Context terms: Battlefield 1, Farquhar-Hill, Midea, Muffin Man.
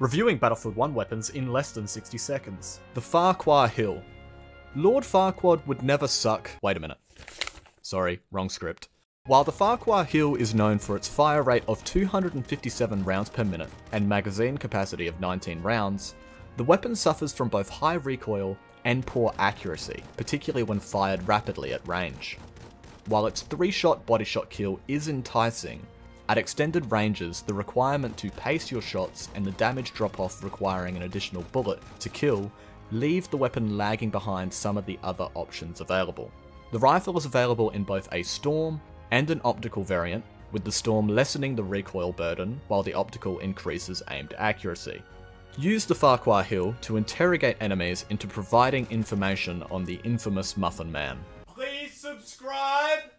Reviewing Battlefield 1 weapons in less than 60 seconds. The Farquhar-Hill. Lord Farquhar would never suck. Wait a minute. Sorry, wrong script. While the Farquhar-Hill is known for its fire rate of 257 rounds per minute and magazine capacity of 19 rounds, the weapon suffers from both high recoil and poor accuracy, particularly when fired rapidly at range. While its 3-shot body shot kill is enticing, at extended ranges, the requirement to pace your shots and the damage drop-off requiring an additional bullet to kill leave the weapon lagging behind some of the other options available. The rifle is available in both a storm and an optical variant, with the storm lessening the recoil burden while the optical increases aimed accuracy. Use the Farquhar-Hill to interrogate enemies into providing information on the infamous Muffin Man. Please subscribe!